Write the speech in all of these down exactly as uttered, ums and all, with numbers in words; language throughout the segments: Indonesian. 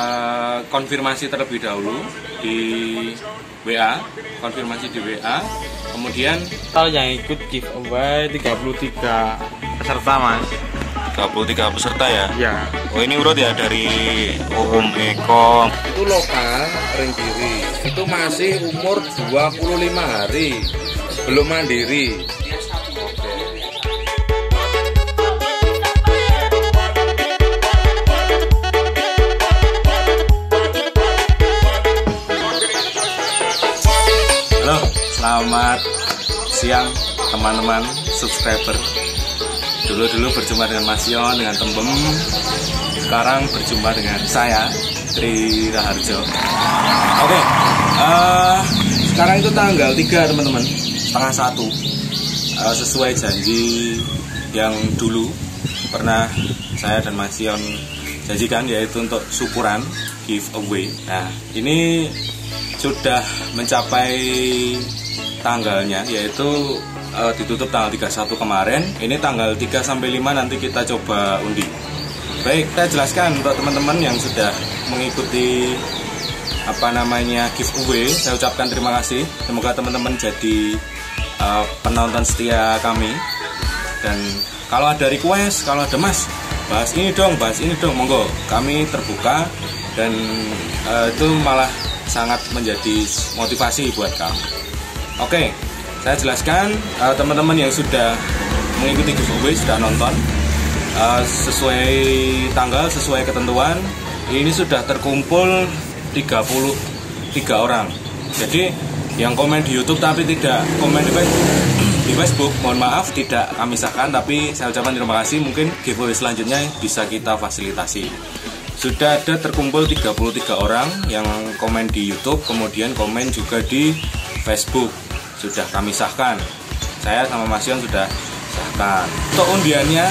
Uh, konfirmasi terlebih dahulu di W A, konfirmasi di W A, kemudian total yang ikut giveaway tiga puluh tiga peserta mas. tiga puluh tiga peserta ya? Iya. Oh ini urut ya dari Om Eko. Itu lokal Rendiri, itu masih umur dua puluh lima hari, belum mandiri. Selamat siang teman-teman subscriber. Dulu-dulu berjumpa dengan Mas Yon, dengan Tembem. Sekarang berjumpa dengan saya, Tri Raharjo. Oke, okay. uh, sekarang itu tanggal tiga teman-teman, setengah satu. uh, Sesuai janji yang dulu pernah saya dan Mas Yon janjikan, yaitu untuk syukuran giveaway. Nah, ini sudah mencapai tanggalnya, yaitu uh, ditutup tanggal tiga puluh satu kemarin. Ini tanggal tiga sampai lima nanti kita coba undi. Baik, kita jelaskan untuk teman-teman yang sudah mengikuti apa namanya giveaway. Saya ucapkan terima kasih. Semoga teman-teman jadi uh, penonton setia kami. Dan kalau ada request, kalau ada mas, bahas ini dong, bahas ini dong, monggo. Kami terbuka dan uh, itu malah sangat menjadi motivasi buat kami. Oke, saya jelaskan uh, teman-teman yang sudah mengikuti giveaway, sudah nonton uh, sesuai tanggal, sesuai ketentuan. Ini sudah terkumpul tiga puluh tiga orang. Jadi yang komen di YouTube tapi tidak komen di Facebook, di Facebook mohon maaf tidak kami sahkan, tapi saya ucapkan terima kasih. Mungkin giveaway selanjutnya bisa kita fasilitasi. Sudah ada terkumpul tiga puluh tiga orang yang komen di YouTube, kemudian komen juga di Facebook. Sudah kami sahkan, saya sama Mas Yon sudah sahkan. Untuk undiannya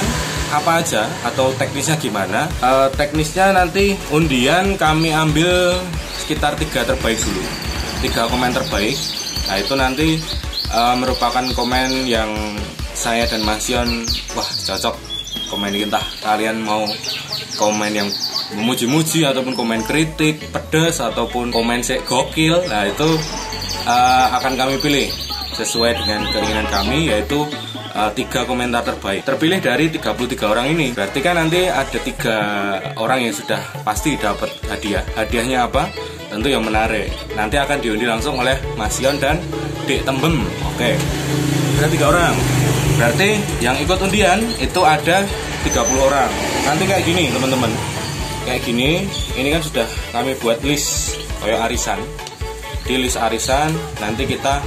apa aja atau teknisnya gimana? E, teknisnya nanti undian kami ambil sekitar tiga terbaik dulu, tiga komen terbaik. Nah itu nanti e, merupakan komen yang saya dan Mas Yon, wah cocok komen ini, entah kalian mau komen yang memuji-muji ataupun komen kritik pedas ataupun komen sek gokil. Nah itu Uh, akan kami pilih sesuai dengan keinginan kami, yaitu uh, tiga komentar terbaik terpilih dari tiga puluh tiga orang ini. Berarti kan nanti ada tiga orang yang sudah pasti dapat hadiah. Hadiahnya apa? Tentu yang menarik. Nanti akan diundi langsung oleh Mas Yon dan Dek Tembem. Oke, okay. Ada tiga orang. Berarti yang ikut undian itu ada tiga puluh orang. Nanti kayak gini teman-teman, kayak gini. Ini kan sudah kami buat list kayak arisan. Di list arisan nanti kita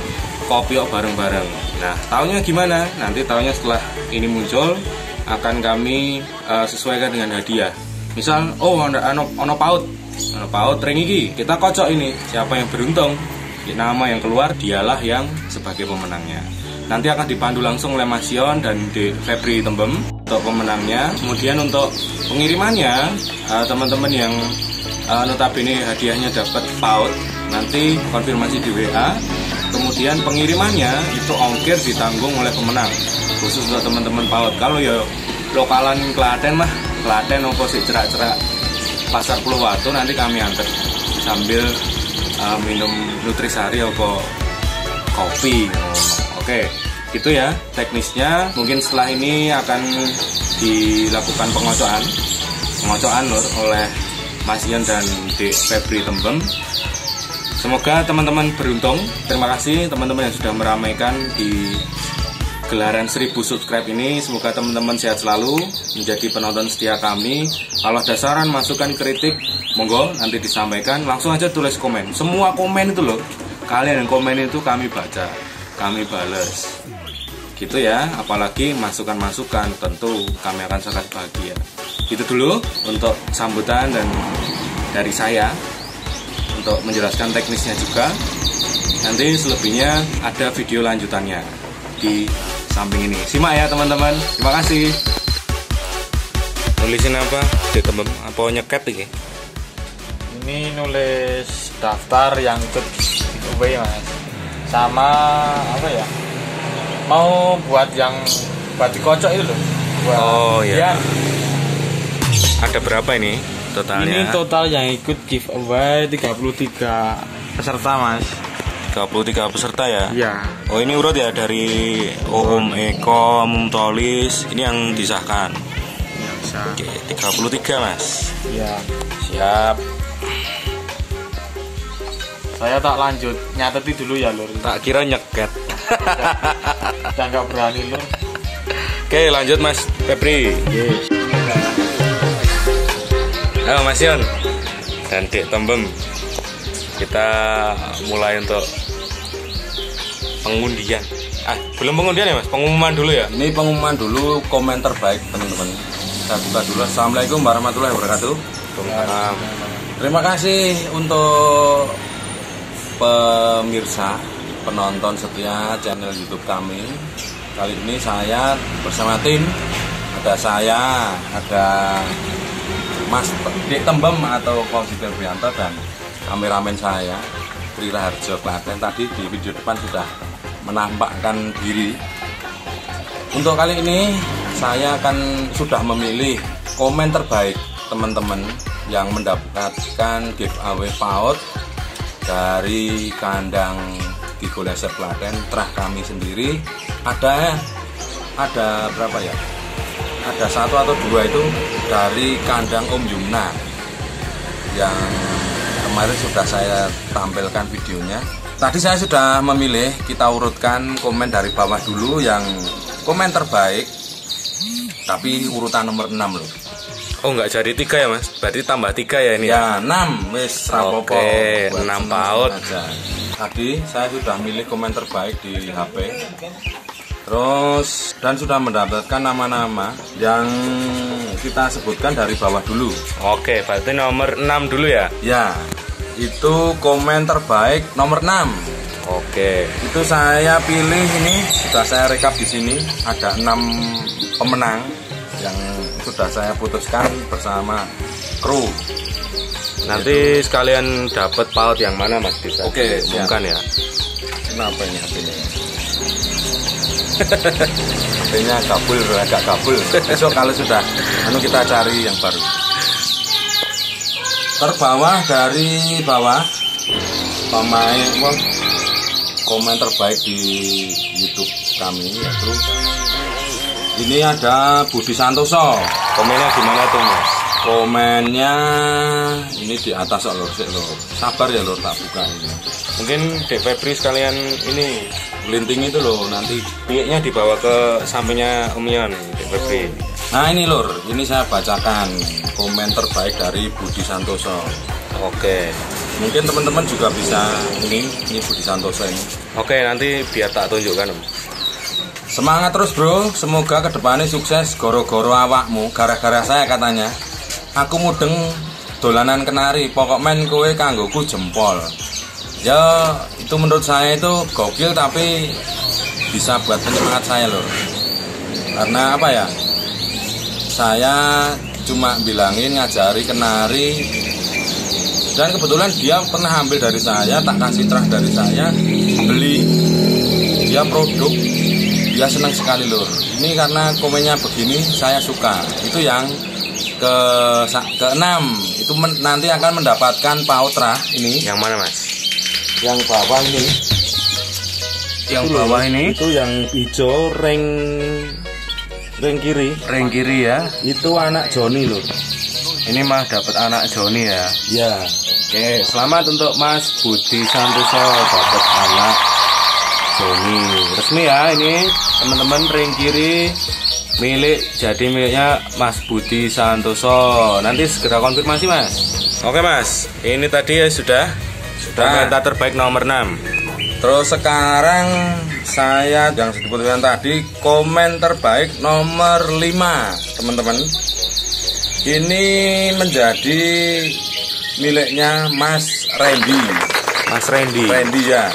kopiok bareng-bareng. Nah, tahunnya gimana? Nanti tahunnya setelah ini muncul akan kami uh, sesuaikan dengan hadiah. Misal, oh ono ono paut, ono paut ring iki, kita kocok ini. Siapa yang beruntung? Nama yang keluar dialah yang sebagai pemenangnya. Nanti akan dipandu langsung oleh Mas Yon dan di Febri Tembem untuk pemenangnya. Kemudian untuk pengirimannya, uh, teman-teman yang uh, notabene hadiahnya dapat paut, nanti konfirmasi di W A. Kemudian pengirimannya itu ongkir ditanggung oleh pemenang. Khusus untuk teman-teman PAUD. Kalau ya lokalan Klaten mah, Klaten opo sih cerak-cerak Pasar Puluwatu, nanti kami antar sambil uh, minum nutrisari opo kopi. Oke, gitu ya teknisnya. Mungkin setelah ini akan dilakukan pengocokan. Pengocokan lur oleh Mas Yon dan Dek Febri Tembem. Semoga teman-teman beruntung. Terima kasih teman-teman yang sudah meramaikan di gelaran seribu subscribe ini. Semoga teman-teman sehat selalu, menjadi penonton setia kami. Kalau ada saran, masukan, kritik, monggo nanti disampaikan. Langsung aja tulis komen. Semua komen itu loh, kalian yang komen itu kami baca, kami bales. Gitu ya, apalagi masukan-masukan tentu kami akan sangat bahagia. Itu dulu untuk sambutan dan dari saya. Untuk menjelaskan teknisnya juga, nanti selebihnya ada video lanjutannya di samping ini. Simak ya teman-teman. Terima kasih. Nulisin apa? Dek Tembem apa nyeket ini? Ini nulis daftar yang ikut giveaway mas. Sama apa ya? Mau buat yang buat dikocok itu loh. Buat oh iya. Ada berapa ini? totalnya. Ini total yang ikut giveaway tiga puluh tiga peserta, Mas. tiga puluh tiga peserta ya? Iya. Oh, ini urut ya dari Om Eko, Om Tolis. Ini yang disahkan. Yang disah. Oke, tiga puluh tiga, Mas. Iya. Siap. Saya tak lanjut, nyateti dulu ya, Lur. Tak kira nyeket. Udah nggak berani, Lur. Oke, lanjut Mas Febri. Halo Mas Yon dan Dek Tembem, kita mulai untuk pengundian. Ah, belum pengundian ya Mas, pengumuman dulu ya. Ini pengumuman dulu, komen terbaik teman-teman. Kita buka dulu. Assalamualaikum warahmatullahi wabarakatuh. Waalaikumsalam. Terima kasih untuk pemirsa, penonton setia channel YouTube kami. Kali ini saya bersama tim, ada saya, ada Mas Dek Tembem atau Fauzi Ferdianto dan kameramen saya Tri Raharjo Klaten. Tadi di video depan sudah menampakkan diri. Untuk kali ini saya akan sudah memilih komen terbaik teman-teman yang mendapatkan giveaway P A U D dari kandang Gigolo S F Klaten, terah kami sendiri. Ada ada berapa ya? Ada satu atau dua itu dari kandang Om Yumna yang kemarin sudah saya tampilkan videonya. Tadi saya sudah memilih, kita urutkan komen dari bawah dulu yang komen terbaik. Tapi urutan nomor enam loh. Oh, enggak jadi tiga ya Mas? Berarti tambah tiga ya ini? Ya, enam wis rapopo. Oke, enam P A U D. Tadi saya sudah milih komen terbaik di H P. Terus dan sudah mendapatkan nama-nama yang kita sebutkan dari bawah dulu. Oke, berarti nomor enam dulu ya? Ya, itu komen terbaik nomor enam. Oke. Itu saya pilih ini, sudah saya rekap di sini. Ada enam pemenang yang sudah saya putuskan bersama kru. Nanti gitu. Sekalian dapat P A U D yang mana Mas bisa? Oke, bukan ya. Kenapa ini H P-nya? H P-nya kabul, agak kabul. Besok kalau sudah anu kita cari yang baru. Terbawah dari bawah pemain komen terbaik di YouTube kami ya, terus ini ada Budi Santoso. Komennya gimana tuh Mas? Komennya ini di atas lho, lho. Sabar ya lho, tak buka ini. Mungkin Dek Febri sekalian ini linting itu loh, nanti pieknya dibawa ke sampingnya Om Yon, Dek Febri. Nah ini lho, ini saya bacakan komen terbaik dari Budi Santoso. Oke. Mungkin teman-teman juga bisa ini, ini Budi Santoso ini. Oke, nanti biar tak tunjukkan Om. Semangat terus bro, semoga kedepannya sukses goro-goro awakmu, gara-gara saya katanya. Aku mudeng dolanan kenari, pokok men kowe kanggoku jempol. Ya, itu menurut saya itu gokil tapi bisa buat penyemangat saya loh. Karena apa ya, saya cuma bilangin ngajari kenari. Dan kebetulan dia pernah ambil dari saya, tak kasih terah dari saya, beli dia produk. Ya senang sekali lur. Ini karena komennya begini saya suka. Itu yang ke keenam itu men, nanti akan mendapatkan P A U D Trah ini. Yang mana Mas? Yang bawah ini. Yang itu bawah ini. Itu yang hijau ring ring kiri. Ring kiri ya. Itu anak Joni lur. Ini mah dapat anak Joni ya. Ya. Oke, selamat untuk Mas Budi Santoso dapat anak Joni. Resmi ya ini teman-teman, ring kiri milik, jadi miliknya Mas Budi Santoso. Nanti segera konfirmasi Mas. Oke Mas, ini tadi ya sudah sudah kita terbaik nomor enam. Terus sekarang saya yang disebutkan tadi komen terbaik nomor lima teman-teman. Ini menjadi miliknya Mas Randy. Mas Randy. Randy ya.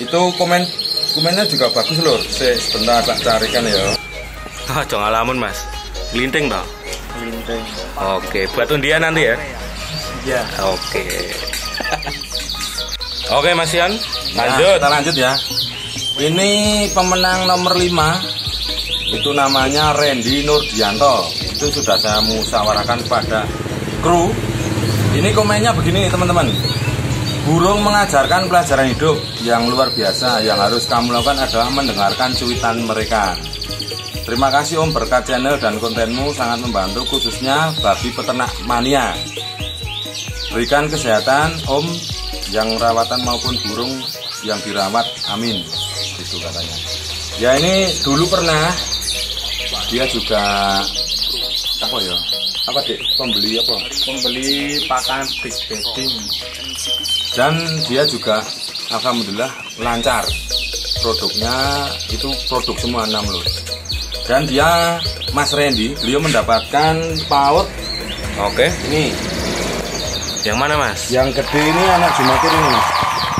Itu komen komennya juga bagus lho. Sebentar tak carikan ya. Ah, jangan lamun Mas. Linting toh? Linting. Oke, buat undian nanti ya. Iya. Oke. Oke Mas Yon, lanjut. Nah, kita lanjut ya. Ini pemenang nomor lima. Itu namanya Randy Nurdianto. Itu sudah saya musyawarahkan pada kru. Ini komennya begini teman-teman. Burung mengajarkan pelajaran hidup yang luar biasa. Yang harus kamu lakukan adalah mendengarkan cuitan mereka. Terima kasih Om, berkat channel dan kontenmu sangat membantu, khususnya bagi peternak mania. Berikan kesehatan Om, yang rawatan maupun burung yang dirawat. Amin. Itu katanya. Ya ini dulu pernah dia juga apa ya? Apa dek? Pembeli apa? Pembeli pakan big bedding. Dan dia juga alhamdulillah lancar. Produknya itu produk semua enam loh. Dan dia Mas Randy, beliau mendapatkan paut. Oke, ini yang mana Mas? Yang gede ini anak Jumatir ini Mas.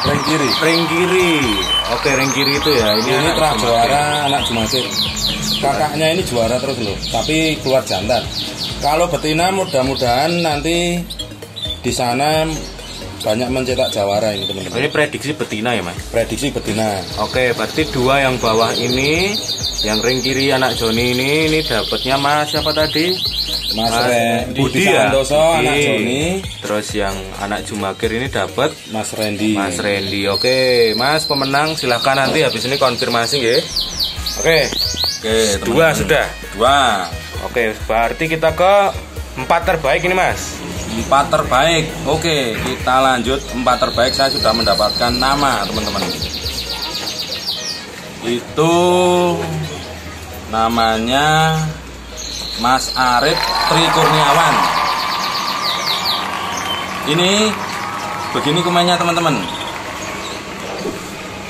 Ring kiri. Ring kiri. Oke, ring kiri itu ya. Ini, ini anak juara anak Jumatir. Kakaknya ini juara terus loh, tapi keluar jantan. Kalau betina mudah-mudahan nanti di sana banyak mencetak jawara ini teman-teman. Ini prediksi betina ya Mas? Prediksi betina. Oke, berarti dua yang bawah ini, yang ring kiri anak Joni ini, ini dapatnya Mas siapa tadi? Mas, Mas Re, Budi Santoso ya? Anak Joni. Terus yang anak Jumakir ini dapat Mas Randy. Mas Randy. Oke, Mas pemenang silahkan nanti habis ini konfirmasi ya. Oke. Oke, teman-teman. Dua sudah. Dua. Oke, berarti kita ke empat terbaik ini Mas. Empat terbaik. Oke, kita lanjut empat terbaik. Saya sudah mendapatkan nama teman-teman. Itu namanya Mas Arief Tri Kurniawan. Ini begini komennya teman-teman.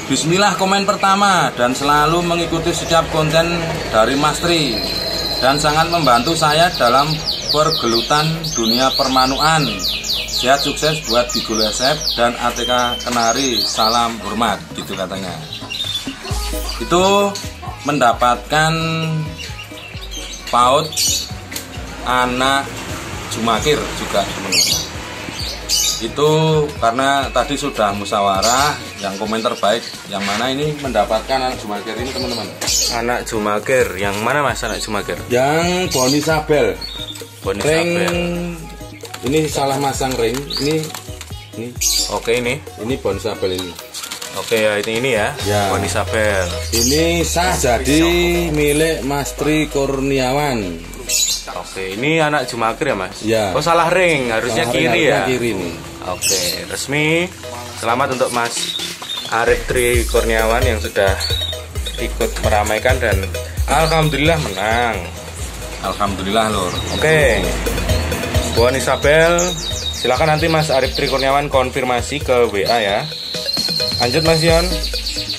Bismillah, komen pertama dan selalu mengikuti setiap konten dari Mas Tri. Dan sangat membantu saya dalam pergelutan dunia permanuan. Sehat sukses buat Gigolo S F dan A T K Kenari. Salam hormat, gitu katanya. Itu mendapatkan paut anak Jumakir juga teman-teman. Itu karena tadi sudah musyawarah yang komen terbaik. Yang mana ini mendapatkan anak Jumakir ini teman-teman. Anak Jumakir, yang mana Mas anak Jumakir? Yang Boni Sabel. Boni ring Sabel. Ini salah masang ring. Ini ini. Oke ini. Ini Boni Sabel ini. Oke ya ini ini ya. ya. Boni Sabel. Ini sah jadi milik Mas Tri Kurniawan. Oke, ini anak Jumakir ya Mas? Ya. Oh salah ring, harusnya salah kiri ring, ya. Kiri nih. Oke, resmi. Selamat untuk Mas Arief Tri Kurniawan yang sudah ikut meramaikan dan alhamdulillah menang. Alhamdulillah lor. Oke, Buan Isabel, silakan nanti Mas Arief Tri Kurniawan konfirmasi ke W A ya. Lanjut Mas Yon.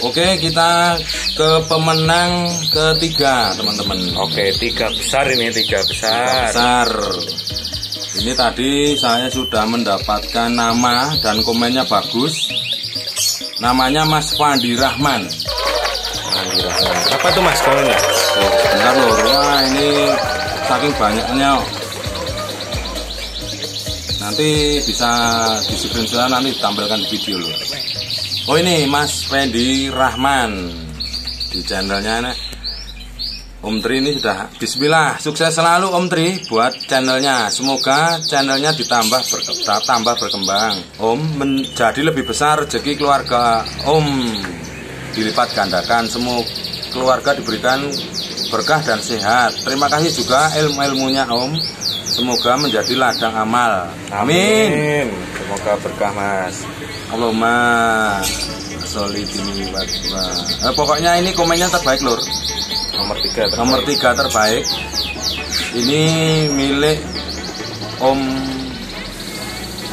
Oke, kita ke pemenang ketiga teman-teman. Oke, tiga besar ini tiga besar. Tiga besar. Ini tadi saya sudah mendapatkan nama dan komennya bagus. Namanya Mas Fandi Rahman. Apa tuh Mas komennya? Oh, bentar lho, wah ini saking banyaknya. Nanti bisa di screenshot nanti ditampilkan di video lho. Oh ini Mas Fandi Rahman. Di channelnya nih Om Tri ini sudah. Bismillah, sukses selalu Om Tri buat channelnya. Semoga channelnya ditambah berke, tambah berkembang Om, menjadi lebih besar rezeki keluarga Om, dilipat gandakan, semua keluarga diberikan berkah dan sehat. Terima kasih juga ilmu-ilmunya Om, semoga menjadi ladang amal. Amin, Amin. Semoga berkah Mas. Allahumma solid ini eh, pokoknya ini komennya terbaik lor. Nomor tiga terbaik. Nomor tiga terbaik. Ini milik Om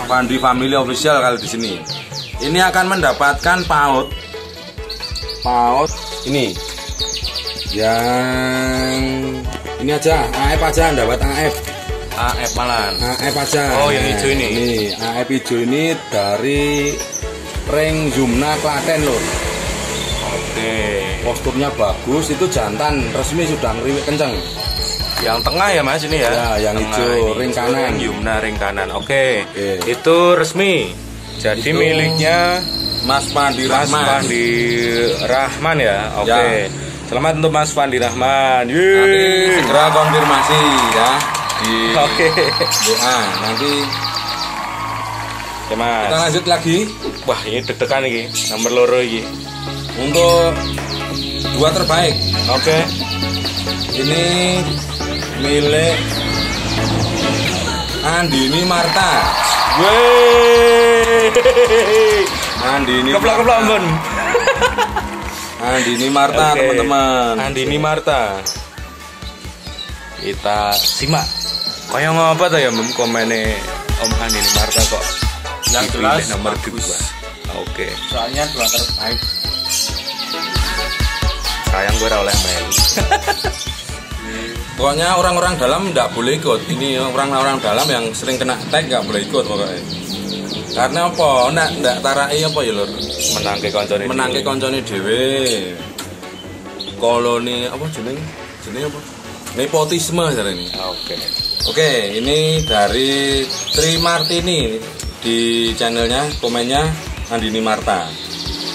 Fandi Family Official kalau di sini. Ini akan mendapatkan paut. Paut ini yang ini aja A F aja, dapat A F A F malan A F aja. Oh yang hijau ini. Ini A F hijau ini dari Ring Yumna Klaten loh. Oke, posturnya bagus, itu jantan resmi sudah ngeriwik kenceng. Yang tengah ya Mas ini ya, ya yang hijau ring kanan Yumna ring kanan. Oke, Oke. Itu resmi jadi itu miliknya Mas Fandi Rahman. Fandi Rahman ya. Oke. Okay. Ya. Selamat untuk Mas Fandi Rahman. Yeay. Segera konfirmasi ya. di okay. doa nanti. Ya, Mas. Kita lanjut lagi. Wah, ini deg-degan ini nomor loro ini. Untuk dua terbaik. Oke. Okay. Ini milik Andini Marta. Wey. Andini. Keplak-keplak Mbon. Andini Marta, okay. teman-teman. Andini Marta. Kita simak. Kayak ngapa ta ya komennya Om Andini Marta kok. Yang jelas nomor kedua. Oke. Okay. Soalnya dua terbaik. Sayang gue oleh main. Pokoknya orang-orang dalam nggak boleh ikut. Ini orang-orang dalam yang sering kena tag nggak boleh ikut pokoknya. Karena apa? Nggak nggak tarai apa ya lor? Menangke koncone. Menangke koncone dewe. Koloni apa jeneng? Jeneng apa? Nepotisme cara ini. Oke. Okay. Oke, okay, ini dari Tri Martini di channelnya, komennya Andini Marta.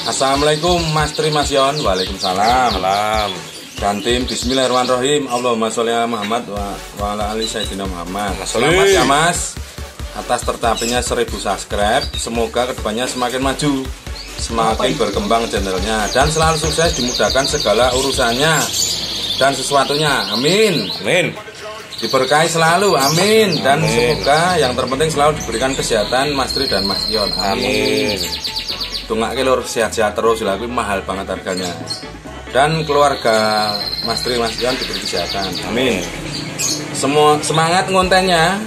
Assalamualaikum Mas Tri, Mas Yon. Waalaikumsalam. Salam. Dan tim bismillahirrahmanirrahim. Allahumma sholli ala Muhammad wa, wa ala ali sayyidina Muhammad. Selamat ya Mas atas tercapainya seribu subscribe. Semoga kedepannya semakin maju, semakin berkembang channelnya, dan selalu sukses, dimudahkan segala urusannya dan sesuatunya. Amin. Amin. Diberkahi selalu, amin. Dan amin. Semoga yang terpenting selalu diberikan kesehatan Mas Tri dan Mas Yon. Amin, amin. Tunggaknya lor sehat-sehat terus, lalu mahal banget harganya. Dan keluarga Mas Tri, Mas Yon diberi kesehatan. Amin. Semua semangat ngontennya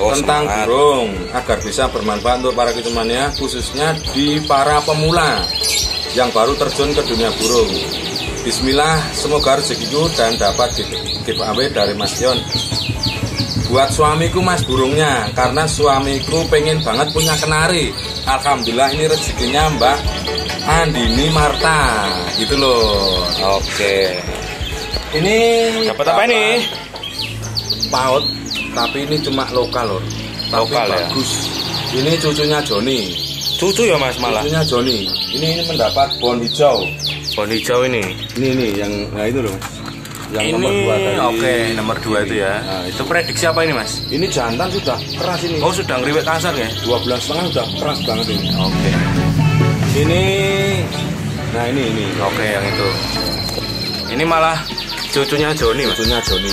oh, tentang semangat. burung agar bisa bermanfaat untuk para kecumannya, khususnya di para pemula yang baru terjun ke dunia burung. Bismillah, semoga rezekiku dan dapat giveaway dari Mas Yon. Buat suamiku Mas burungnya, karena suamiku pengen banget punya kenari. Alhamdulillah ini rezekinya Mbak Andini Marta. Gitu loh. Oke. Ini dapat apa ini? Paut, tapi ini cuma lokal loh. Tapi lokal bagus. Ya. Ini cucunya Joni. Cucu ya Mas malah. Cucunya Joni. Ini ini mendapat bon hijau. Bon hijau ini. Ini nih yang nah itu loh. Yang ini, oke okay, nomor dua ini. Itu ya. Nah, itu prediksi apa ini Mas? Ini jantan sudah keras ini. Oh sudah ngeriwet kasar ya? dua belas setengah sudah keras banget ini. Oke. Okay. Ini, nah ini ini. Oke okay, yang itu. Ini malah cucunya Joni. Cucunya Mas. Joni.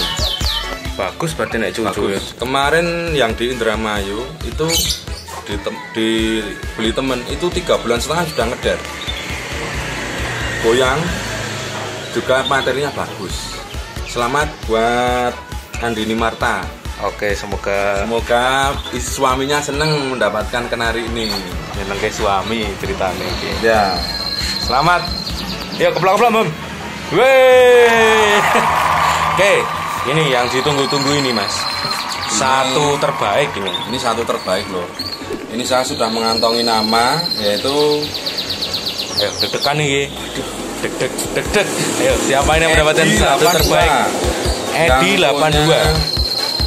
Bagus berarti naik cucu. Bagus. Ya. Kemarin yang di Indramayu itu dibeli temen itu tiga bulan setengah sudah ngeder. Goyang juga materinya bagus. Selamat buat Andini Marta. Oke, semoga semoga suaminya seneng mendapatkan kenari ini. Seneng ke suami ceritanya. Ya. Selamat. Yuk keplak-keplak, Bang. Weh. Oke, ini yang ditunggu-tunggu ini, Mas. Satu ini, terbaik ini. Ini satu terbaik loh. Ini saya sudah mengantongi nama yaitu eh deg-degan ini. Dek dek dek dek. Ayo, siapa ini yang mendapatkan satu terbaik? Edi delapan dua.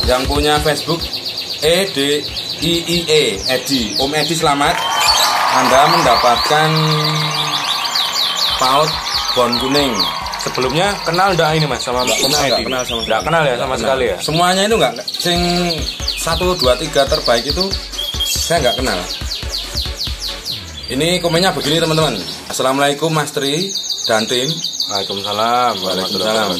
Yang punya Facebook E D I I E Edi. Om Edi selamat. Anda mendapatkan paut bon kuning. Sebelumnya kenal enggak ini Mas sama Mbak Om Edi? Enggak kenal sama. Enggak kenal ya sama sekali ya? Semuanya itu enggak sing satu dua tiga terbaik itu saya enggak kenal. Ini komennya begini teman-teman. Assalamualaikum Mas Tri dan tim. Waalaikumsalam. Waalaikumsalam.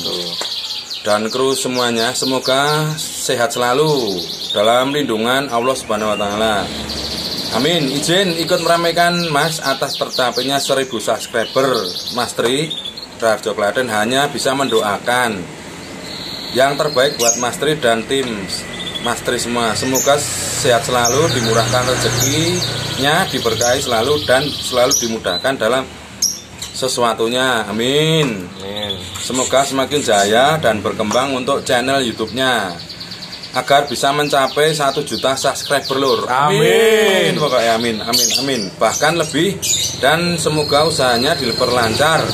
Dan kru semuanya semoga sehat selalu dalam lindungan Allah Subhanahu wa taala. Amin. Izin ikut meramaikan Mas atas tercapainya seribu subscriber. Mas Tri Raharjo Klaten hanya bisa mendoakan yang terbaik buat Mas Tri dan tim. Mas Tri semua semoga sehat selalu, dimurahkan rezekinya, diberkahi selalu dan selalu dimudahkan dalam sesuatunya, amin. Amin. Semoga semakin jaya dan berkembang untuk channel YouTube-nya agar bisa mencapai satu juta subscriber lur. Amin. Amin. Pokoknya amin, amin, amin. Bahkan lebih dan semoga usahanya diperlancar.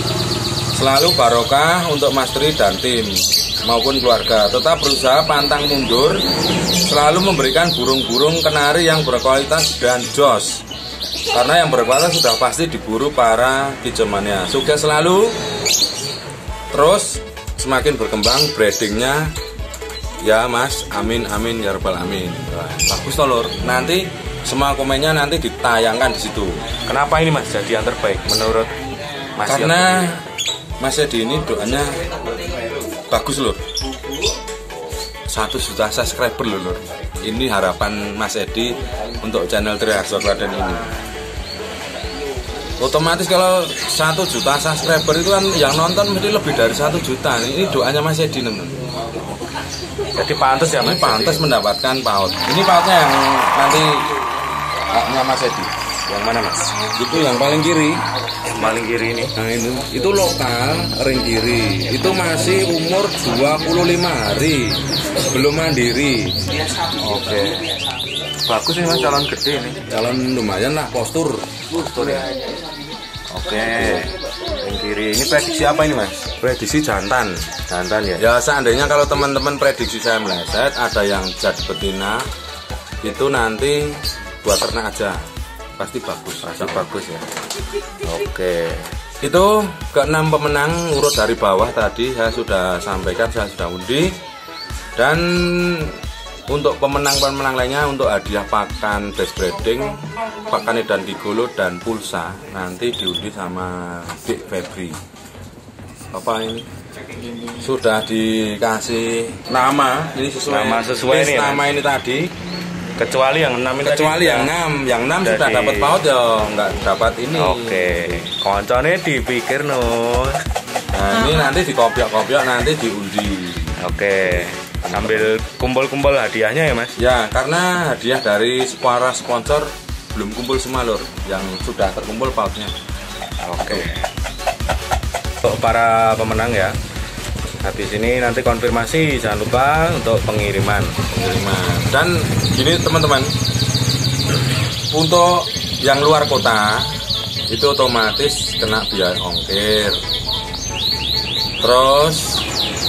Selalu barokah untuk Mas Tri dan tim maupun keluarga. Tetap berusaha pantang mundur, selalu memberikan burung-burung kenari yang berkualitas dan jos. Karena yang berkualitas sudah pasti diburu para kicemannya. Sukses selalu, terus semakin berkembang breedingnya Ya Mas, amin amin ya rabbal amin. Wah, bagus toh Lur. Nanti semua komennya nanti ditayangkan di situ. Kenapa ini Mas jadi yang terbaik menurut Mas? Karena Mas Edi ini doanya bagus Lur. Satu juta subscriber Lur. Ini harapan Mas Edi untuk channel Tri Raharjo Klaten ini. Otomatis kalau satu juta subscriber itu kan yang nonton mesti lebih dari satu juta. Ini doanya Mas Edi teman-teman. Jadi pantas ya, Mas. Pantas mendapatkan paut. Ini pautnya yang nanti haknya Mas Edi. Yang mana Mas? Itu yang paling kiri. Yang paling kiri ini. Nah itu, itu lokal ring kiri. Itu masih umur dua puluh lima hari, belum mandiri. Oke. Okay. Bagus sih Mas, calon gede ini. Calon lumayan lah postur. Postur ya. Oke. Okay. Ring kiri. Ini prediksi apa ini Mas? Prediksi jantan. Jantan ya. Ya seandainya kalau teman-teman prediksi saya meleset, ada yang jadi betina, itu nanti buat ternak aja. Pasti bagus, pasti bagus ya. Oke. Itu keenam pemenang urut dari bawah tadi saya sudah sampaikan, saya sudah undi. Dan untuk pemenang-pemenang lainnya untuk hadiah pakan best breeding, pakan edan gigolo dan pulsa nanti diundi sama Dik Febri. Apa ini sudah dikasih nama ini sesuai nama sesuai ini, nama ini tadi kecuali yang enam ini kecuali yang enam yang enam sudah dapat paut ya nggak dapat ini. Oke, koncone dipikir no. Nah, ini nanti dikopiak-kopiak nanti diundi. Oke, sambil kumpul-kumpul hadiahnya ya Mas ya, karena hadiah dari para sponsor belum kumpul semua Lur, yang sudah terkumpul pautnya. Oke. Untuk para pemenang ya, habis ini nanti konfirmasi jangan lupa untuk pengiriman pengiriman dan gini teman-teman, untuk yang luar kota itu otomatis kena biaya ongkir. Terus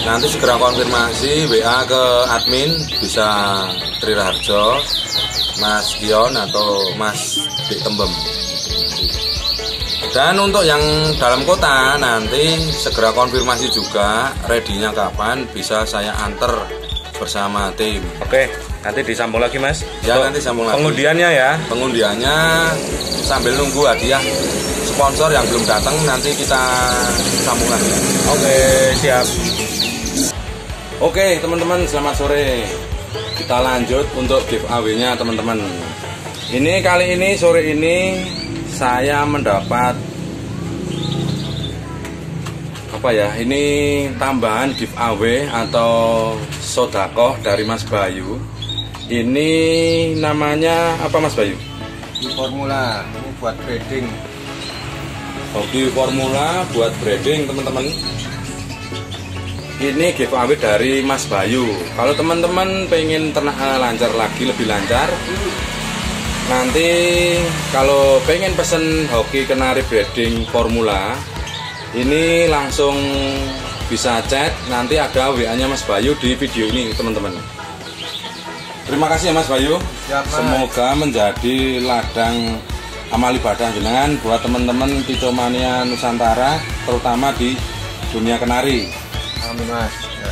nanti segera konfirmasi W A ke admin, bisa Tri Raharjo, Mas Yon atau Mas Dek Tembem. Dan untuk yang dalam kota nanti segera konfirmasi juga ready-nya kapan, bisa saya anter bersama tim. Oke, nanti disambung lagi Mas. Ya, untuk nanti sambung lagi. Pengundiannya ya. Pengundiannya sambil nunggu hadiah sponsor yang belum datang, nanti kita sambung lagi. Oke, siap. Oke, teman-teman selamat sore. Kita lanjut untuk giveaway-nya teman-teman. Ini kali ini sore ini saya mendapat apa ya, ini tambahan giveaway atau sodakoh dari Mas Bayu. Ini namanya apa Mas Bayu? Hoki formula ini buat breeding. Hoki formula buat breeding teman-teman. Ini giveaway dari Mas Bayu. Kalau teman-teman pengen ternak lancar lagi, lebih lancar, nanti kalau pengen pesen hoki kenari breeding formula ini langsung bisa chat, nanti ada W A nya Mas Bayu di video ini teman-teman. Terima kasih ya Mas Bayu. Siap, Mas. Semoga menjadi ladang amal ibadah jenengan buat teman-teman kicomania Nusantara terutama di dunia kenari. Amin Mas ya.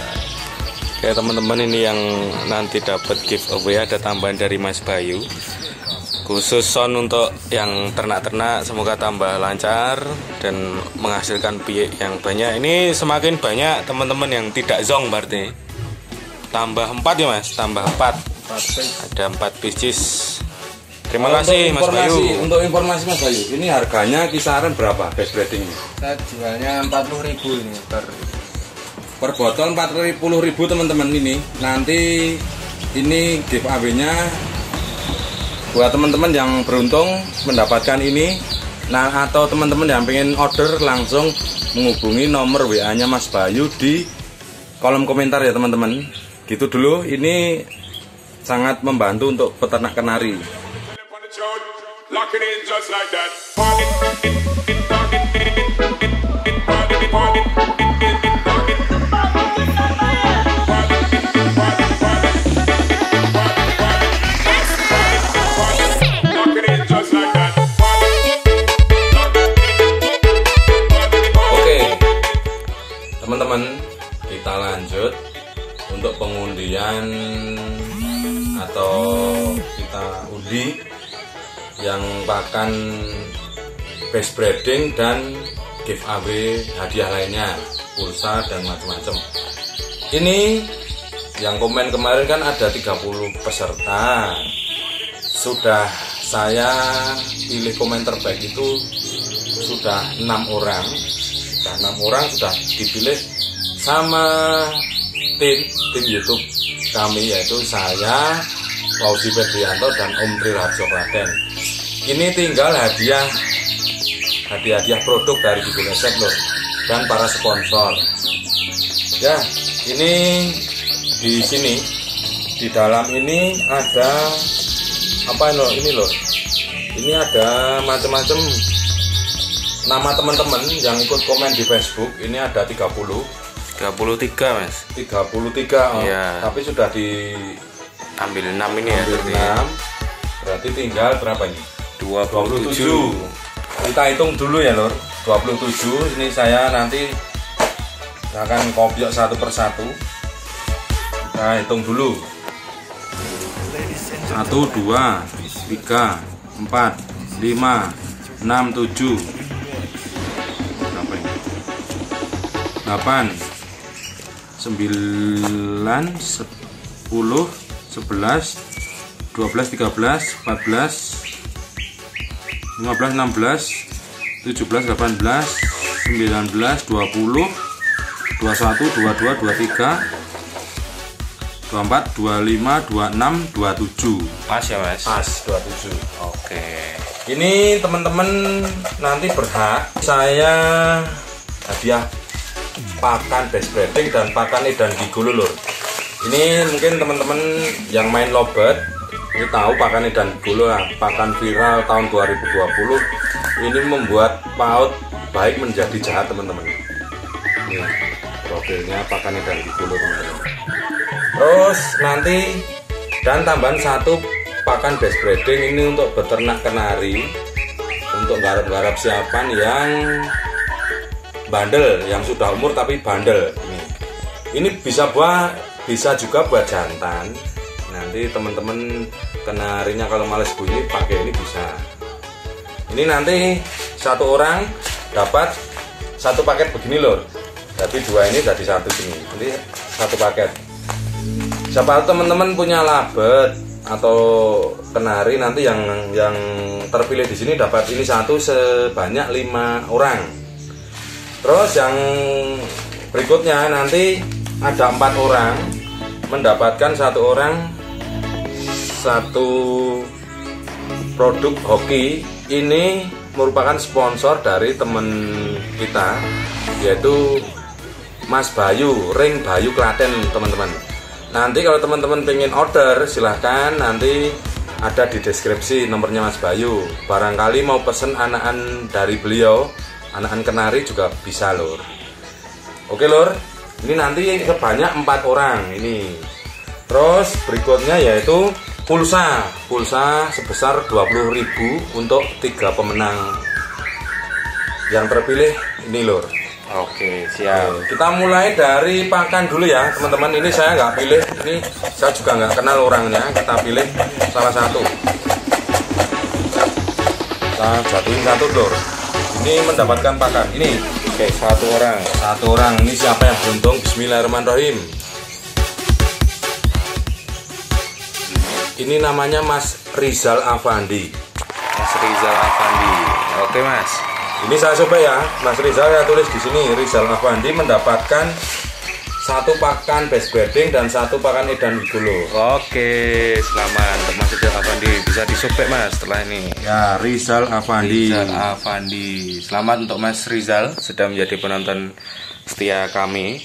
Oke teman-teman, ini yang nanti dapat giveaway ada tambahan dari Mas Bayu khusus son untuk yang ternak-ternak, semoga tambah lancar dan menghasilkan piyik yang banyak. Ini semakin banyak teman-teman yang tidak zong, berarti tambah empat ya Mas, tambah empat, ada empat pieces. Terima untuk kasih Mas Bayu. Untuk informasi Mas Bayu, ini harganya kisaran berapa best breeding? Saya jualnya empat puluh ribu ini per per botol empat puluh ribu teman-teman. Ini nanti ini giveaway-nya buat teman-teman yang beruntung mendapatkan ini, nah atau teman-teman yang pengen order langsung menghubungi nomor W A nya Mas Bayu di kolom komentar ya teman-teman. Gitu dulu, ini sangat membantu untuk peternak kenari. Teman-teman kita lanjut untuk pengundian bahkan best breeding dan giveaway hadiah lainnya, pulsa dan macam-macam. Ini yang komen kemarin kan ada tiga puluh peserta, sudah saya pilih komen terbaik itu sudah enam orang, sudah enam orang sudah dipilih sama tim tim YouTube kami, yaitu saya, Fauzi Ferdianto, dan Om Tri Raharjo Klaten. Ini tinggal hadiah hadiah-hadiah produk dari Gigolo loh, dan para sponsor. Ya, ini di sini di dalam ini ada apa loh? Ini loh. Ini ada macam-macam nama teman-teman yang ikut komen di Facebook. Ini ada tiga puluh tiga Mas. tiga puluh tiga. Oh. Ya. Tapi sudah di ambil enam ini, ambil ya. enam. Berarti tinggal berapa ini? dua puluh tujuh. Kita hitung dulu ya, Lur. dua puluh tujuh ini saya nanti akan kopiok satu persatu. Kita hitung dulu. satu, dua, tiga, empat, lima, enam, tujuh, delapan, sembilan, sepuluh, sebelas, dua belas, tiga belas, empat belas, lima belas, enam belas, tujuh belas, delapan belas, sembilan belas, dua puluh, dua puluh satu, dua puluh dua, dua tiga, dua puluh empat, dua puluh lima, dua puluh enam, dua puluh tujuh. Pas ya Mas? Pas, dua puluh tujuh. Oke. Ini teman-teman nanti berhak saya hadiah pakan best breeding dan pakan edan gigolo Lur. Ini mungkin teman-teman yang main lobet ini tahu pakan edan gigolo, pakan viral tahun dua ribu dua puluh. Ini membuat paut baik menjadi jahat teman-teman. Ini profilnya pakan edan gigolo teman-teman. Terus nanti dan tambahan satu pakan best breeding ini untuk beternak kenari, untuk garap-garap siapan yang bandel, yang sudah umur tapi bandel. Ini ini bisa buat, bisa juga buat jantan. Nanti teman-teman kenarinya kalau males bunyi pakai ini bisa. Ini nanti satu orang dapat satu paket begini Lur. Tapi dua ini jadi satu gini. Nanti satu paket. Siapa teman-teman punya labet atau kenari nanti yang yang terpilih di sini dapat ini satu sebanyak lima orang. Terus yang berikutnya nanti ada empat orang mendapatkan satu orang satu produk Hoky. Ini merupakan sponsor dari teman kita, yaitu Mas Bayu, Ring Bayu Klaten teman-teman. Nanti kalau teman-teman pengen order silahkan, nanti ada di deskripsi nomornya Mas Bayu. Barangkali mau pesen anakan dari beliau, anakan kenari juga bisa Lur. Oke Lur, ini nanti sebanyak empat orang ini. Terus berikutnya yaitu pulsa, pulsa sebesar dua puluh ribu untuk tiga pemenang yang terpilih ini Lur. Oke siap. Oke, kita mulai dari pakan dulu ya teman-teman. Ini saya nggak pilih, ini saya juga nggak kenal orangnya. Kita pilih salah satu. Kita jatuhin satu Lur. Ini mendapatkan pakan ini. Oke, satu orang satu orang ini siapa yang beruntung? Bismillahirrahmanirrahim. Ini namanya Mas Rizal Afandi. Mas Rizal Afandi. Oke Mas, ini saya coba ya Mas Rizal, saya tulis di sini Rizal Afandi mendapatkan satu pakan best breeding dan satu pakan edan gigolo. Oke, selamat Mas Rizal Afandi, bisa disobek Mas setelah ini. Ya, Rizal Afandi. Rizal Afandi. Selamat untuk Mas Rizal, sudah menjadi penonton setia kami.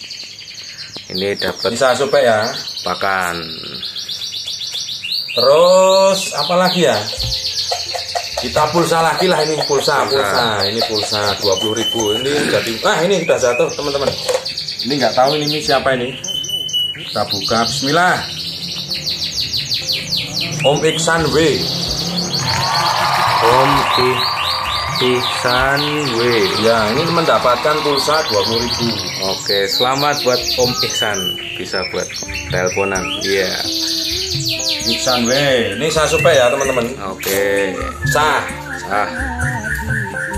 Ini dapat. Bisa sobek ya. Pakan. Terus apa lagi ya? Kita pulsa lagi lah ini, pulsa, pulsa. Ini pulsa dua puluh ribu. Ini jadi ah ini sudah jatuh teman-teman. Ini nggak tahu ini, ini siapa ini. Kita buka, bismillah. Om Iksan W. Om Iksan W. Ya, ini mendapatkan pulsa dua puluh ribu. Oke, selamat buat Om Iksan. Bisa buat teleponan. Iya. Yeah. Iksan W. Ini saya suka ya, teman-teman. Oke. Sah. Nah,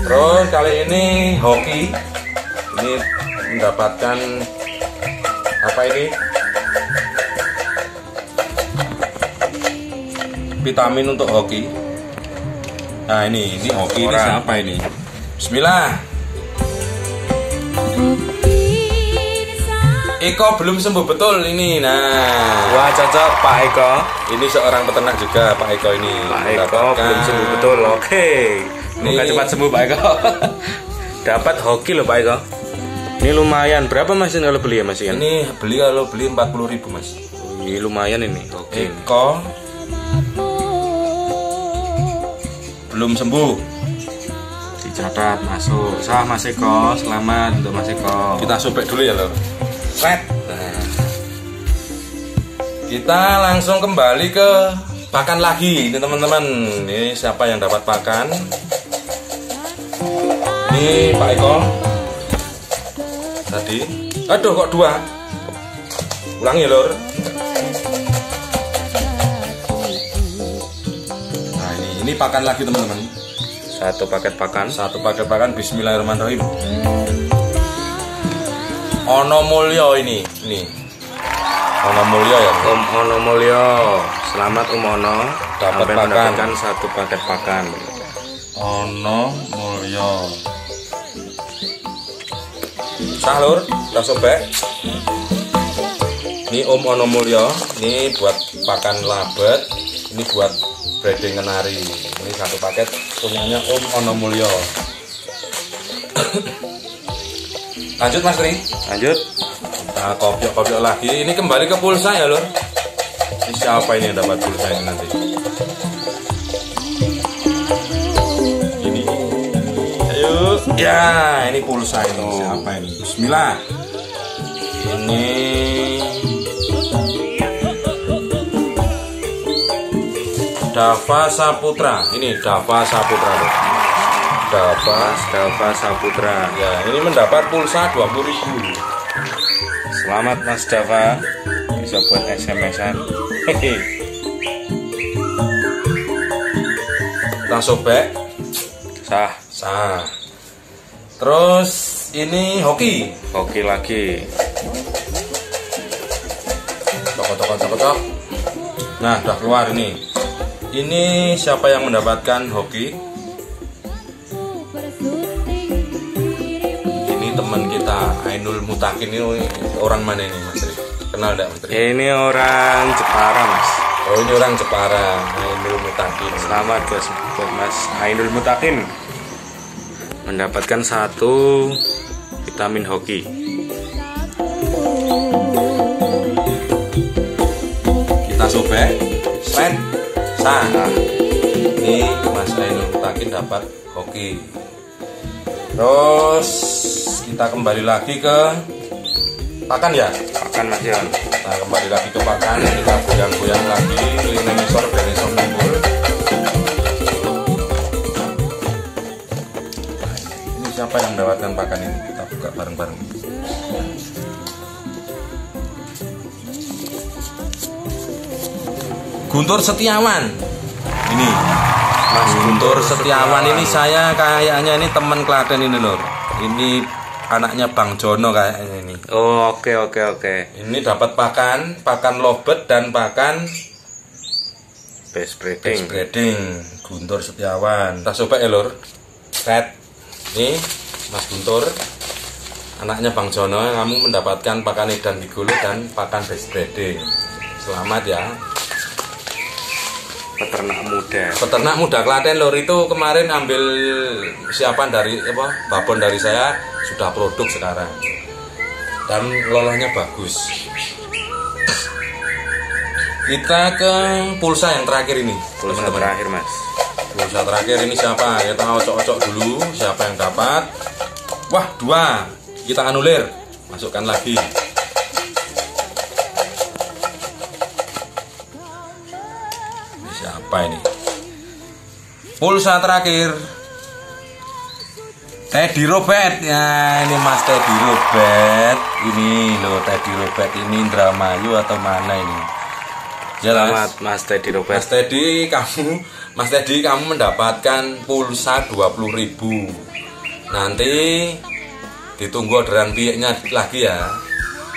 terus kali ini Hoky ini mendapatkan apa ini? Vitamin untuk Hoky. Nah ini, ini Hoky ini siapa ini? Bismillah. Eko belum sembuh betul ini. Nah, wah cocok Pak Eko. Ini seorang peternak juga Pak Eko ini. Pak Eko belum sembuh betul. Oke. Semoga cepat sembuh Pak Eko. Dapat Hoky loh Pak Eko. Ini lumayan. Berapa Mas kalau beli ya Mas Yan? Ini beli kalau beli empat puluh ribu Mas. Ini lumayan ini. Oke. Eko belum sembuh, dicatat masuk. Sah Mas Eko, selamat untuk Mas Eko. Kita sobek dulu ya loh. Set. Nah. Kita langsung kembali ke pakan lagi, ini teman-teman. Ini siapa yang dapat pakan? Ini Pak Eko. Tadi, aduh kok dua? Ulangi ya lor. Ini pakan lagi teman-teman. Satu paket pakan. Satu paket pakan. Bismillahirrahmanirrahim. Ono Mulyo ini, ini. Ono Mulyo ya. Om Ono Mulyo. Selamat Om Ono. Dapat pakan satu paket pakan. Ono Mulyo. Salur, kita sobek. Ini Om Ono Mulyo. Ini buat pakan labet. Ini buat breeding kenari. Ini satu paket punyanya Om Ono Mulyo. Lanjut Mas Tri. Lanjut. Kita kopiok-kopiok lagi. Ini kembali ke pulsa ya lor. Ini siapa ini yang dapat pulsa ini nanti? Ini. Ayo. Ya ini pulsa ini. Siapa ini? Bismillah. Ini. Dava Saputra, ini Dava Saputra, Dava, Dava Saputra. Ya, ini mendapat pulsa dua puluh ribu. Selamat Mas Dava, bisa buat S M S-an. Kita sobek, sah, sah. Terus ini Hoky, Hoky lagi. Toko, toko, toko, toko. Nah, udah keluar ini. Ini siapa yang mendapatkan Hoky? Ini teman kita Ainul Mutakin. Ini orang mana ini Mas Tri? Kenal enggak Mas Tri? Ini orang Jepara Mas. Oh ini orang Jepara, Ainul Mutakin. Selamat guys buat Mas Ainul Mutakin mendapatkan satu vitamin Hoky. Kita sobek. Slide. Nah, ini Mas Ainul Mutakin dapat Hoky. Terus kita kembali lagi ke pakan ya. Pakan Mas Yon. Nah, kembali lagi ke pakan. Kita goyang-goyang lagi. Ini misor dan misor mumpul. Ini siapa yang mendapatkan pakan ini? Kita buka bareng-bareng. Guntur Setiawan ini Mas Guntur Setiawan ini saya kayaknya ini teman Klaten ini lor, ini anaknya Bang Jono kayaknya ini. Oh oke oke oke. Ini dapat pakan pakan lobet dan pakan best breeding. Best breeding. Guntur Setiawan. Kita coba ya lor. Set ini Mas Guntur anaknya Bang Jono, kamu mendapatkan pakan Edan Gigolo dan pakan best breeding. Selamat ya. Peternak muda. Peternak muda Klaten lor itu kemarin ambil siapan dari apa? Babon dari saya sudah produk sekarang. Dan lolahnya bagus. Kita ke pulsa yang terakhir ini. Pulsa teman-teman. Terakhir Mas. Pulsa terakhir ini siapa? Kita ocok-ocok dulu siapa yang dapat. Wah dua. Kita anulir. Masukkan lagi. Apa ini? Pulsa terakhir Teddy Robert ya, ini Mas Teddy Robert ini loh. Teddy Robert ini Indramayu atau mana ini? Jelas. Selamat Mas Teddy Robert. Mas Teddy kamu Mas Teddy, kamu mendapatkan pulsa dua puluh ribu. Nanti ditunggu orderan piyeknya lagi ya,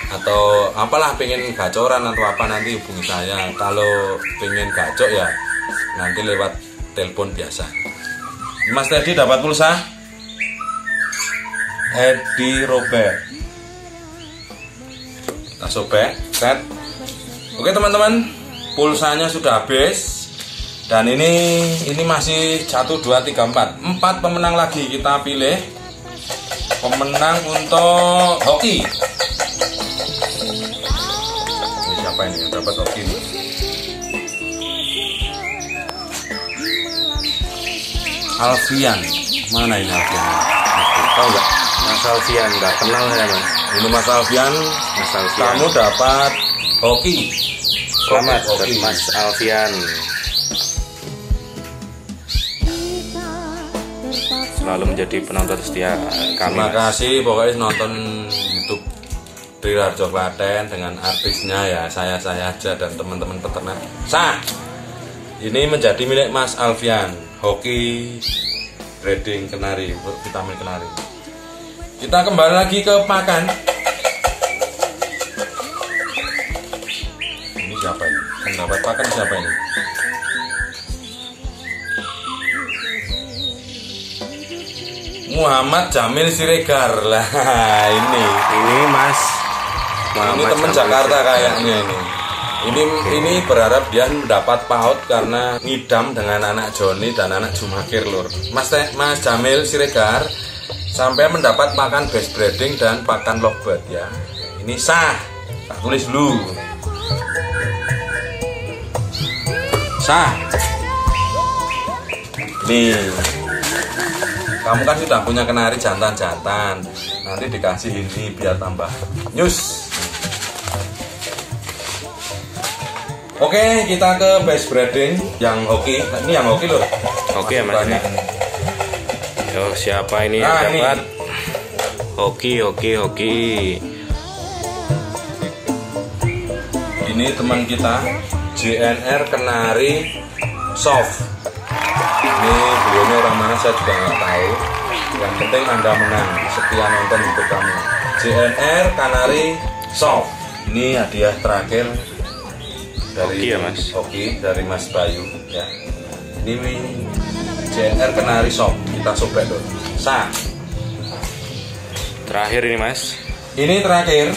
atau apalah pengen gacoran atau apa nanti hubungi saya. Kalau pengen gacok ya nanti lewat telepon biasa. Mas Teddy dapat pulsa Teddy Robert. Kita sobek set. Oke teman-teman, pulsanya sudah habis. Dan ini ini masih satu, dua, tiga, empat, empat pemenang lagi. Kita pilih pemenang untuk Hoky. Ini siapa ini yang dapat Hoky ini? Alfian. Mana ini Alfian? Tahu nggak? Mas Alfian nggak kenal saya mas. Ini Mas Alfian. Mas Alfian. Kamu dapat Hoky. Selamat Hoky Mas Alfian. Selalu menjadi penonton setia kami. Terima kasih pokoknya nonton YouTube Tri Raharjo Klaten dengan artisnya ya saya-saya aja dan teman-teman peternak. Sah. Ini menjadi milik Mas Alfian. Hoky Grading Kenari, vitamin Kenari. Kita kembali lagi ke pakan. Ini siapa ini? Pendapat pakan siapa ini? Muhammad Jamil Siregar lah ini. Ini Mas. Muhammad ini teman Jakarta Siregar. Kayaknya ini. Ini okay. Ini berharap dia mendapat PAUD karena ngidam dengan anak Joni dan anak Jumakir lur. Mas Mas Jamil Siregar sampai mendapat pakan best breeding dan pakan lovebird ya. Ini sah. Tak tulis dulu. Sah. Nih. Kamu kan sudah punya kenari jantan-jantan. Nanti dikasih ini biar tambah news. Oke, kita ke base breeding yang Hoky. Ini yang Hoky loh. Hoky ya mas. Yo, siapa ini nah, yang dapat? Hoky, Hoky, Hoky. Ini teman kita J N R Kanari Soft. Ini beliaunya orang mana saya juga nggak tahu. Yang penting Anda menang. Setia nonton YouTube kami. J N R Kanari Soft. Ini hadiah terakhir dari Hoky ya mas. Hoky dari Mas Bayu ya. Ini J N R Kanari Soft. Kita sobek dulu. Sah. Terakhir ini mas. Ini terakhir.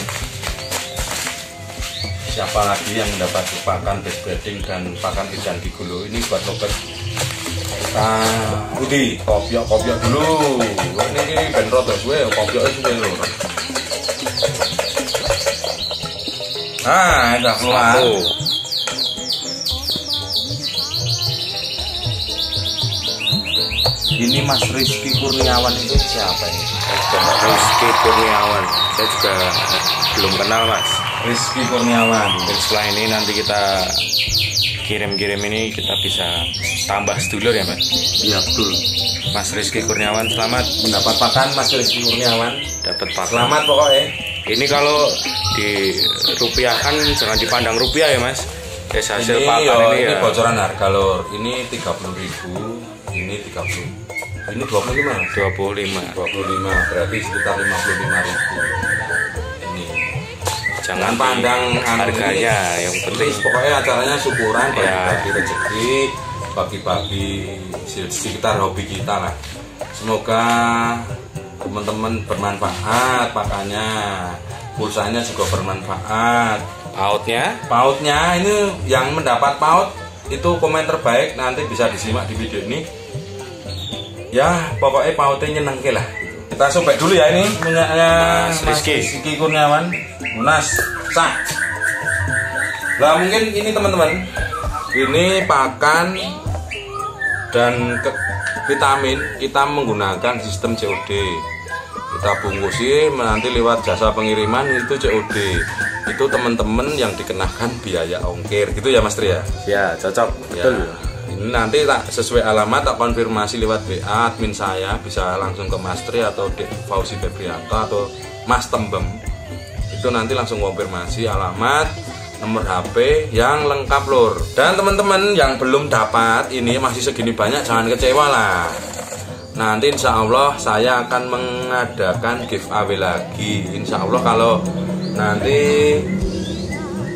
Siapa lagi yang mendapat pakan best breeding dan pakan ikan gigolo? Ini buat sobat. Nah, Budi, kopiok-kopiok dulu. Ini ini bentrot ya gue, kopioknya juga dulu. Nah, udah keluar. Ini Mas Rizky Kurniawan itu siapa ini? Rizky Kurniawan, saya juga belum kenal mas. Rizky Kurniawan. Setelah ini nanti kita kirim-kirim ini kita bisa tambah sedulur ya mas. Iya betul. Mas Rizky Kurniawan selamat mendapat pakan. Mas Rizky Kurniawan dapat pakan. Selamat pokoknya. Ini kalau dirupiahkan jangan dipandang rupiah ya mas. Es hasil ini, pakan yo, ini ya. Ini bocoran harga lor. Ini tiga puluh ribu. Ini tiga puluh. Ini dua puluh lima. dua puluh lima. dua puluh lima berarti sekitar lima puluh lima ribu. Jangan pandang harganya, yang penting pokoknya acaranya syukuran, bagi-bagi rezeki, bagi-bagi sekitar hobi kita lah. Semoga teman-teman bermanfaat pakannya, pulsanya juga bermanfaat. Pautnya? Pautnya ini yang mendapat paut itu komen terbaik, nanti bisa disimak di video ini. Ya pokoknya pautnya nyenengke lah. Kita sobek dulu ya ini punyanya Mas Rizky, Mas Rizky Kurniawan. Munas sah. Nah mungkin ini teman-teman, ini pakan dan vitamin kita menggunakan sistem C O D. Kita bungkusi nanti lewat jasa pengiriman itu C O D. Itu teman-teman yang dikenakan biaya ongkir gitu ya Mas Tri ya? Ya cocok ya. Betul. Ini nanti tak sesuai alamat tak konfirmasi lewat W A admin saya, bisa langsung ke Mas Tri atau Dek Fauzi Ferdianto atau Mas Tembem. Itu nanti langsung konfirmasi alamat, nomor H P yang lengkap lur. Dan teman-teman yang belum dapat ini masih segini banyak, jangan kecewa lah. Nanti insya Allah saya akan mengadakan giveaway lagi. Insya Allah kalau nanti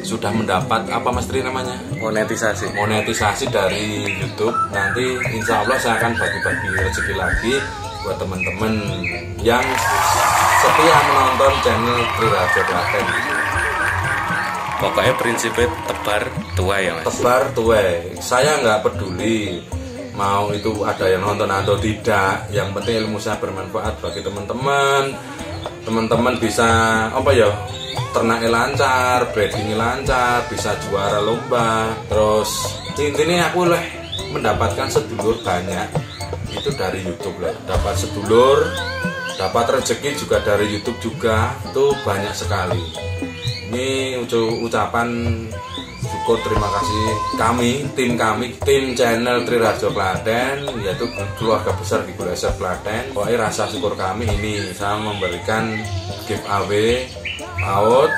sudah mendapat apa Mas Tri namanya? Monetisasi. Monetisasi dari YouTube. Nanti insya Allah saya akan bagi-bagi rezeki lagi buat teman-teman yang setia menonton channel Tri Raharjo Klaten. Pokoknya prinsipnya tebar tuai ya Mas. Tebar tuai. Saya nggak peduli mau itu ada yang nonton atau tidak. Yang penting ilmu saya bermanfaat bagi teman-teman. Teman-teman bisa apa ya? Ternaknya lancar, breedingnya lancar, bisa juara lomba. Terus intinya aku lah mendapatkan sedulur banyak. Itu dari YouTube lah. Dapat sedulur, dapat rezeki juga dari YouTube juga. Itu banyak sekali. Ini ucapan syukur terima kasih kami, tim kami, tim channel Tri Raharjo Klaten, yaitu keluarga besar Gigolo S F Klaten. Pokoknya rasa syukur kami ini saya memberikan giveaway laut,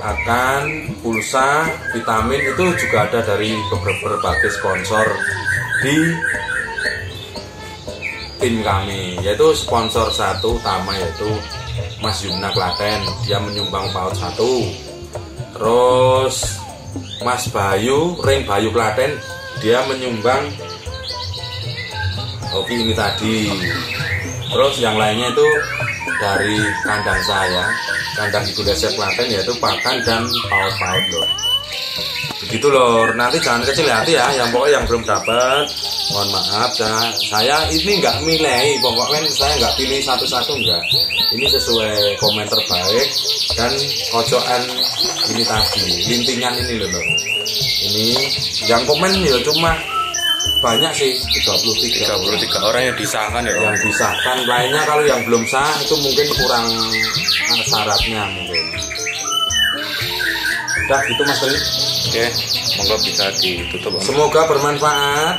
akan pulsa, vitamin itu juga ada dari berbagai sponsor di tim kami, yaitu sponsor satu utama yaitu Mas Yumna Klaten, dia menyumbang paut satu. Terus Mas Bayu, Ring Bayu Klaten, dia menyumbang Hoky ini tadi. Terus yang lainnya itu dari kandang saya, kandang Gigolo S F Klaten, yaitu pakan dan paut-paut lor. Begitu lor, nanti jangan kecil hati ya. Yang pokoknya yang belum dapat, mohon maaf ya. Saya ini nggak milih, pokoknya saya nggak pilih satu-satu nggak. Ini sesuai komen terbaik dan kocokan ini tadi, lintingan ini loh. Ini yang komen ya cuma banyak sih, tiga puluh tiga orang yang disahkan ya. Yang disahkan, lainnya kalau yang belum sah itu mungkin kurang syaratnya mungkin. Udah gitu Mas Tri. Oke, semoga bisa ditutup. Semoga bermanfaat.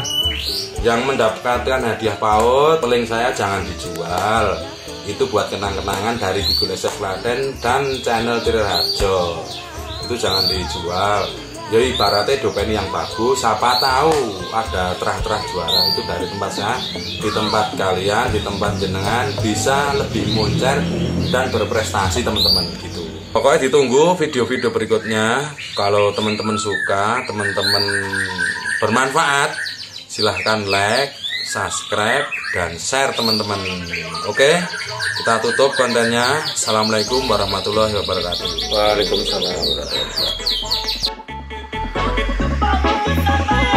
Yang mendapatkan hadiah paut, link saya jangan dijual. Itu buat kenang-kenangan dari Gigolo S F Klaten dan channel Tri Raharjo. Itu jangan dijual. Jadi ibaratnya dopeni yang bagus, siapa tahu ada terah-terah juara itu dari tempat saya, di tempat kalian, di tempat jenengan bisa lebih moncer dan berprestasi teman-teman gitu. Pokoknya ditunggu video-video berikutnya. Kalau teman-teman suka, teman-teman bermanfaat, silahkan like, subscribe dan share teman-teman. Oke, kita tutup kontennya. Assalamualaikum warahmatullahi wabarakatuh. Waalaikumsalam warahmatullahi wabarakatuh.